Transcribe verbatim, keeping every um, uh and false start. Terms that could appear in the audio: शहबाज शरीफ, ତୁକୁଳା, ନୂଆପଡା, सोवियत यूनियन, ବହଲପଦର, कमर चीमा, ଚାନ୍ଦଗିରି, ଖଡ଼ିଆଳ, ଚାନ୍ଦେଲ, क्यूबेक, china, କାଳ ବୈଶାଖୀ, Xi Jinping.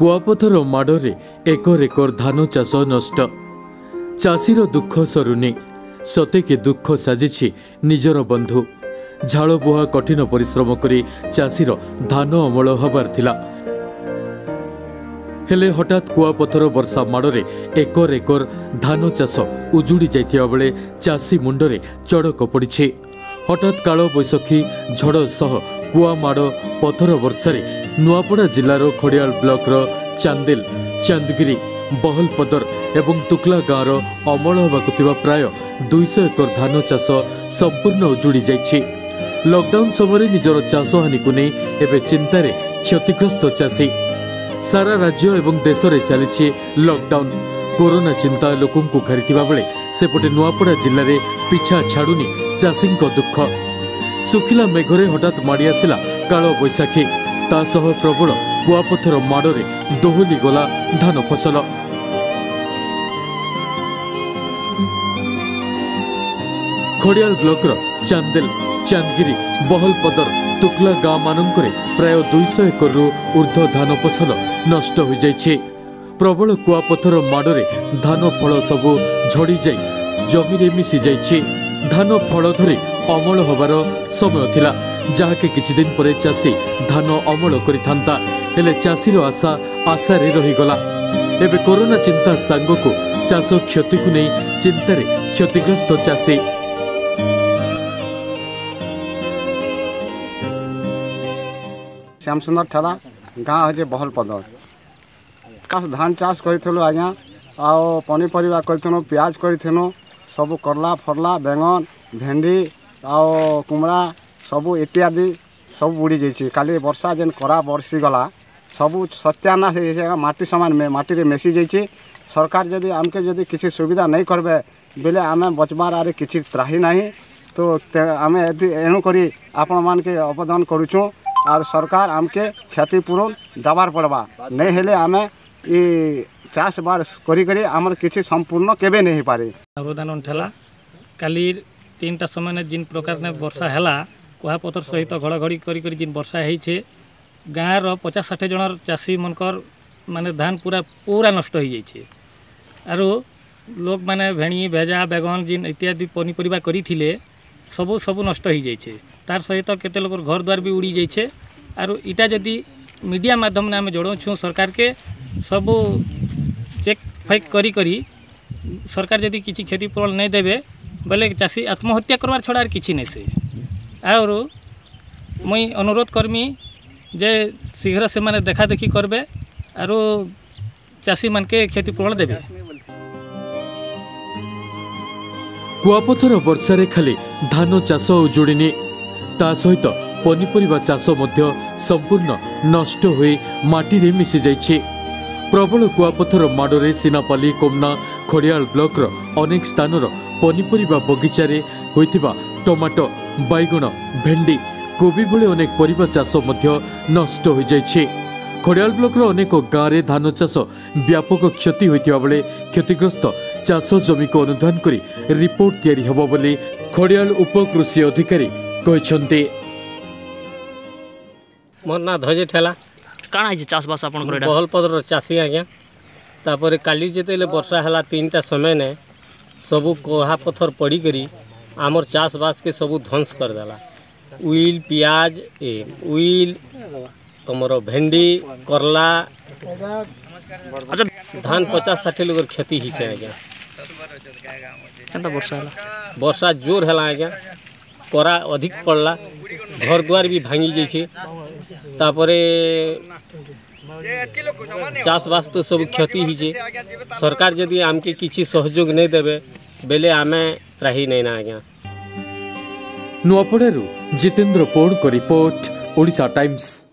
କୁଆପଥର ମାଡ଼ରେ acre acre ଧାନ ଚାଷ ନଷ୍ଟ। ଚାଷୀର ଦୁଃଖ ସରୁନି, ସତେକି ଦୁଃଖ ସାଜିଛି ନିଜର ବନ୍ଧୁ। ଝାଳବୁହା କଠିନ ପରିଶ୍ରମ କରି ଚାଷୀର ଧାନ ଅମଳ ହେବାର ଥିଲା, ହେଲେ ହଠାତ୍ କୁଆପଥର ବର୍ଷା ମାଡ଼ରେ ଏକର ଏକର ଧାନ ଚାଷ ଉଜୁଡ଼ି ଯାଇଥିବା ବେଳେ ଚାଷୀ ମୁଣ୍ଡରେ ଚଡ଼କ ପଡ଼ିଛି। ହଠାତ୍ କାଳବୈଶାଖୀ ଝଡ଼ ସହ କୁଆମାଡ଼ ପଥର ବର୍ଷାରେ ନୂଆପଡ଼ା ଜିଲ୍ଲାର ଖଡ଼ିଆଳ ବ୍ଲକର ଚାନ୍ଦେଲ, ଚାନ୍ଦଗିରି, ବହଲପଦର ଏବଂ ତୁକୁଳା ଗାଁର ଅମଳ ହେବାକୁ ଥିବା ପ୍ରାୟ ଦୁଇଶହ ଏକର ଧାନ ଚାଷ ସମ୍ପୂର୍ଣ୍ଣ ଉଜୁଡ଼ି ଯାଇଛି। ଲକଡାଉନ୍ ସମୟରେ ନିଜର ଚାଷ ହାନିକୁ ନେଇ ଏବେ ଚିନ୍ତାରେ କ୍ଷତିଗ୍ରସ୍ତ ଚାଷୀ। ସାରା ରାଜ୍ୟ ଏବଂ ଦେଶରେ ଚାଲିଛି ଲକଡାଉନ୍। କୋରୋନା ଚିନ୍ତା ଲୋକଙ୍କୁ ଘେରିଥିବା ବେଳେ ସେପଟେ ନୂଆପଡ଼ା ଜିଲ୍ଲାରେ ପିଛା ଛାଡ଼ୁନି ଚାଷୀଙ୍କ ଦୁଃଖ। ଶୁଖିଲା ମେଘରେ ହଠାତ୍ ମାଡ଼ି ଆସିଲା କାଳବୈଶାଖୀ, ତା ସହ ପ୍ରବଳ କୁଆପଥର ମାଡ଼ରେ ଦୋହଲି ଗଲା ଧାନ ଫସଲ। ଖଡ଼ିଆଳ ବ୍ଲକର ଚାନ୍ଦେଲ, ଚାନ୍ଦଗିରି, ବହଲପଦର, ତୁକୁଳା ଗାଁ ମାନଙ୍କରେ ପ୍ରାୟ ଦୁଇଶହ ଏକରରୁ ଉର୍ଦ୍ଧ୍ୱ ଧାନ ଫସଲ ନଷ୍ଟ ହୋଇଯାଇଛି। ପ୍ରବଳ କୁଆପଥର ମାଡ଼ରେ ଧାନ ଫଳ ସବୁ ଝଡ଼ିଯାଇ ଜମିରେ ମିଶିଯାଇଛି। ଧାନ ଫଳ ଧରି ଅମଳ ହେବାର ସମୟ ଥିଲା, ଯାହାକି କିଛିଦିନ ପରେ ଚାଷୀ ଧାନ ଅମଳ କରିଥାନ୍ତା, ହେଲେ ଚାଷୀର ଆଶା ଆଶାରେ ରହିଗଲା। ଏବେ କରୋନା ଚିନ୍ତା ସାଙ୍ଗକୁ ଚାଷ କ୍ଷତିକୁ ନେଇ ଚିନ୍ତାରେ କ୍ଷତିଗ୍ରସ୍ତ ଚାଷୀ। श्यामसुंदर ठेला गाँव हो बहलपदर काश धान चाष करूँ आज्ञा आउ पनीपरिया करूँ प्याज करूँ सब करला फरला बैंगन भेंडी आउ कुमड़ा सबू इत्यादि सब बुड़ी जाइए। काली वर्षा जेन करा बरसीगला सबू सत्यानाश हो माटी सामान में माटी मिसी जाइए। सरकार जदि आमके जदि किसी सुविधा नहीं करबे बेले आम बचबार आरे किसी त्राही नहीं तो आम एणुक आपण मान के अवदान करूँ और सरकार आमके क्षतिपूरण दबार पड़वा नहीं हेले आमे ये चाष बास करी करी आमर किसी संपूर्ण केबे नहीं पारे। अवदान उठेला काली तीन टा समय ने जिन प्रकार ने वर्षा हैला कुहापथर सहित घड़घड़ी करी करी जिन वर्षा है गाँव र पचास साठ जन चाषी मनकर माने धान पूरा पूरा नष्ट हो जाइए। आरो लोग माने भेणी भेजा बैगन जिन इत्यादि पनीपरिया करथिले सबू सबू नष्ट हो जाइए। तार सहित केते लोग घर द्वार भी उड़ी जाइए। आरो इटा जदि मीडिया माध्यम ने आम जोड़ू सरकार के सबू चेक फाइक करी करी सरकार जदि किसी क्षतिपूरण नहीं देवे बोले चाषी आत्महत्या करवार छड़ा किसी नहीं से। और मुई अनुरोध करमी जे शीघ्र से माने देखा देखी करबे आरो चाषी मान के क्षतिपूरण देवे। कुआपथर वर्षारे खाली धान चाष उजुड़ीनी, ता सहित पनीपरिया चाष मध्य संपूर्ण नष्ट होई माटीरे मिसी जाइछे। प्रबल कुआपथर माडरे सिनापाली, कोमना, खड़ियाल ब्लॉक अनेक स्थानर पनीपरिया बगीचारे होइथिबा टमाटो, बैगण, भेंडी, कोबी भले अनेक परिवा चाष मध्य नष्ट होई जाइछे। खड़ियाल ब्लॉक अनेक गाँव धान चाष व्यापक क्षति होइथिबा बेले क्षतिग्रस्त चाष जमी को अनुदान करी रिपोर्ट तैयारी होबो बोली खड़ियाल उपकृषि अधिकारी कहछन्ते। मोर ना धजे ठेला काना हे चाष बास आपन करे बहलपदर चासी आज्ञा तापर काली जेतेले वर्षा हला तीन टा समय ने सबू कोहा पत्थर पड़ी करी आमर चाष बास के सबू ध्वंस कर देला। उइल प्याज ए उइल तमरो भेंडी करला अच्छा धान पचास साठी लोग खेती ही छे आज्ञा केता वर्षा हला वर्षा जोर हला आज्ञा कोरा अधिक पड़ला घर द्वार भी भांगी जाइए। तापर चाषबास तो सब क्षति होइए। सरकार यदि आमके किसी सहयोग नहीं देवे बेले आमे त्राही नहीं ना आज्ञा। नुआपड़ारू जितेंद्र पौड़ को रिपोर्ट, ओडिशा टाइम्स।